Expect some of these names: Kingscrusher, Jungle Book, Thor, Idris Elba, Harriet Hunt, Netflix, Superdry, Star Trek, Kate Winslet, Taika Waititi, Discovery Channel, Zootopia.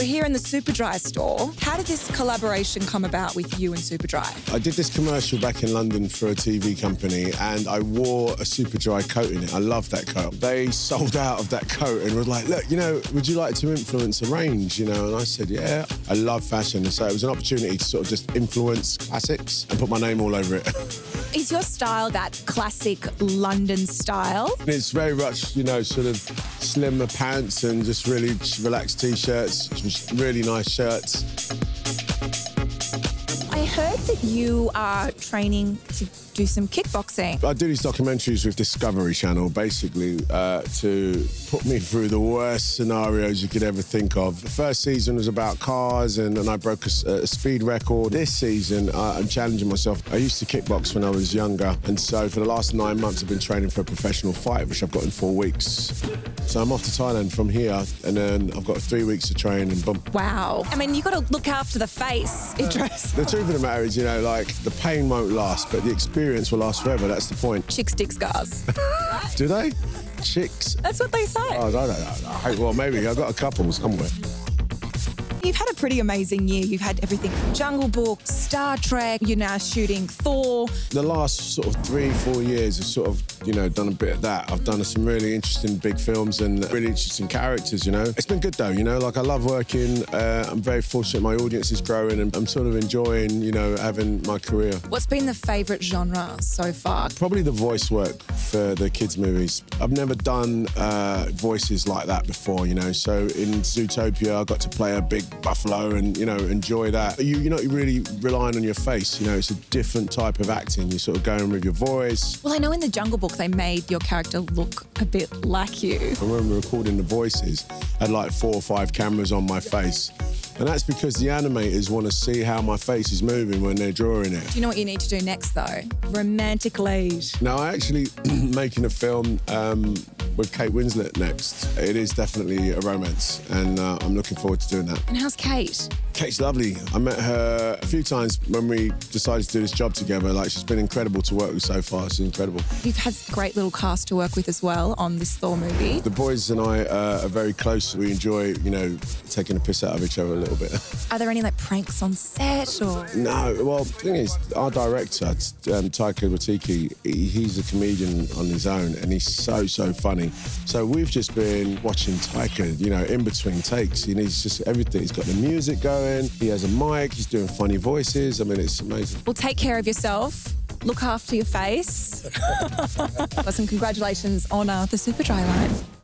We're here in the Superdry store. How did this collaboration come about with you and Superdry? I did this commercial back in London for a TV company and I wore a Superdry coat in it. I loved that coat. They sold out of that coat and were like, look, you know, would you like to influence a range, you know? And I said, yeah. I love fashion, so it was an opportunity to sort of just influence classics and put my name all over it. Is your style that classic London style? It's very much, you know, sort of slimmer pants and just really relaxed T-shirts, just really nice shirts. I heard that you are training to do some kickboxing. I do these documentaries with Discovery Channel, basically, to put me through the worst scenarios you could ever think of. The first season was about cars, and I broke a speed record. This season, I'm challenging myself. I used to kickbox when I was younger, and so for the last 9 months, I've been training for a professional fight, which I've got in 4 weeks. So I'm off to Thailand from here, and then I've got 3 weeks to train, and boom. Wow. I mean, you've got to look after the face, Idris. The truth of the matter is, you know, like, the pain won't last, but the experience will last forever. That's the point. Chicks dig scars. Do they? Chicks? That's what they say. Oh, I don't know. Well, maybe. I've got a couple somewhere. You've had a pretty amazing year. You've had everything from Jungle Book, Star Trek, you're now shooting Thor. The last sort of 3-4 years I've sort of, you know, done a bit of that. I've done some really interesting big films and really interesting characters, you know. It's been good though, you know, like I love working. I'm very fortunate my audience is growing and I'm sort of enjoying, you know, having my career. What's been the favourite genre so far? Probably the voice work for the kids' movies. I've never done voices like that before, you know, so in Zootopia I got to play a big buffalo and, you know, enjoy that. You're not really relying on your face, you know, it's a different type of acting. You're sort of going with your voice. Well, I know in the Jungle Book they made your character look a bit like you. I remember recording the voices, I had like 4 or 5 cameras on my face. And that's because the animators want to see how my face is moving when they're drawing it. Do you know what you need to do next, though? Romantic lead. No, I actually making a film with Kate Winslet next. It is definitely a romance, and I'm looking forward to doing that. And how's Kate? Kate's lovely. I met her a few times when we decided to do this job together. Like, she's been incredible to work with so far. She's incredible. You've had a great little cast to work with as well on this Thor movie. The boys and I are very close. We enjoy, you know, taking the piss out of each other a little bit. Are there any, like, pranks on set or...? No, well, the thing is, our director, Taika Waititi, he's a comedian on his own and he's so funny. So we've just been watching Taika, you know, in between takes. He needs just everything. He's got the music going, he has a mic, he's doing funny voices. I mean, it's amazing. Well, take care of yourself. Look after your face. Well, some congratulations on the Superdry line.